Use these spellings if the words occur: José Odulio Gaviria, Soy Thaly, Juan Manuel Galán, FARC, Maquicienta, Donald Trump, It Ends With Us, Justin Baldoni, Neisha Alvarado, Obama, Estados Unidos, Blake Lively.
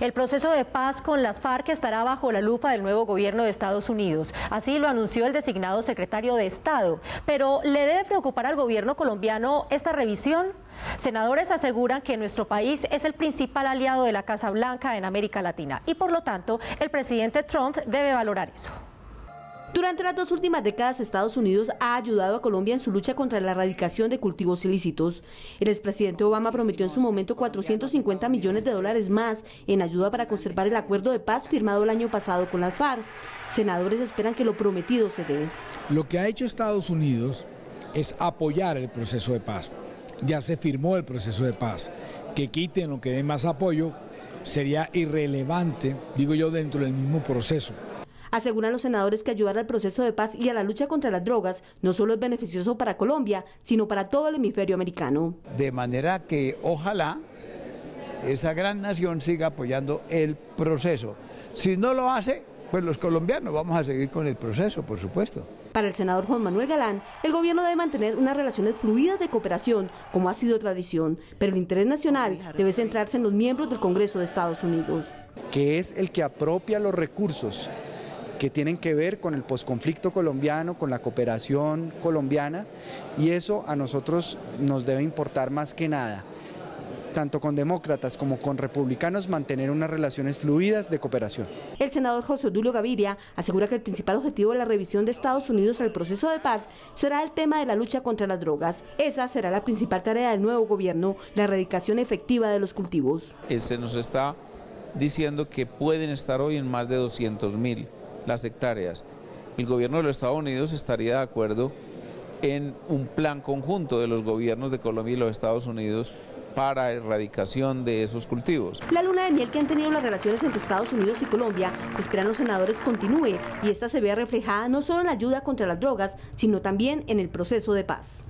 El proceso de paz con las FARC estará bajo la lupa del nuevo gobierno de Estados Unidos. Así lo anunció el designado secretario de Estado. Pero ¿le debe preocupar al gobierno colombiano esta revisión? Senadores aseguran que nuestro país es el principal aliado de la Casa Blanca en América Latina y por lo tanto el presidente Trump debe valorar eso. Durante las dos últimas décadas, Estados Unidos ha ayudado a Colombia en su lucha contra la erradicación de cultivos ilícitos. El expresidente Obama prometió en su momento $450 millones más en ayuda para conservar el acuerdo de paz firmado el año pasado con las FARC. Senadores esperan que lo prometido se dé. Lo que ha hecho Estados Unidos es apoyar el proceso de paz. Ya se firmó el proceso de paz. Que quiten o que den más apoyo sería irrelevante, digo yo, dentro del mismo proceso. Aseguran los senadores que ayudar al proceso de paz y a la lucha contra las drogas no solo es beneficioso para Colombia, sino para todo el hemisferio americano. De manera que ojalá esa gran nación siga apoyando el proceso. Si no lo hace, pues los colombianos vamos a seguir con el proceso, por supuesto. Para el senador Juan Manuel Galán, el gobierno debe mantener unas relaciones fluidas de cooperación, como ha sido tradición, pero el interés nacional debe centrarse en los miembros del Congreso de Estados Unidos. Que es el que apropia los recursos que tienen que ver con el posconflicto colombiano, con la cooperación colombiana, y eso a nosotros nos debe importar más que nada. Tanto con demócratas como con republicanos, mantener unas relaciones fluidas de cooperación. El senador José Odulio Gaviria asegura que el principal objetivo de la revisión de Estados Unidos al proceso de paz será el tema de la lucha contra las drogas. Esa será la principal tarea del nuevo gobierno, la erradicación efectiva de los cultivos. Se nos está diciendo que pueden estar hoy en más de 200.000 las hectáreas. El gobierno de los Estados Unidos estaría de acuerdo en un plan conjunto de los gobiernos de Colombia y los Estados Unidos para erradicación de esos cultivos. La luna de miel que han tenido las relaciones entre Estados Unidos y Colombia, esperan los senadores continúe y esta se vea reflejada no solo en la ayuda contra las drogas, sino también en el proceso de paz.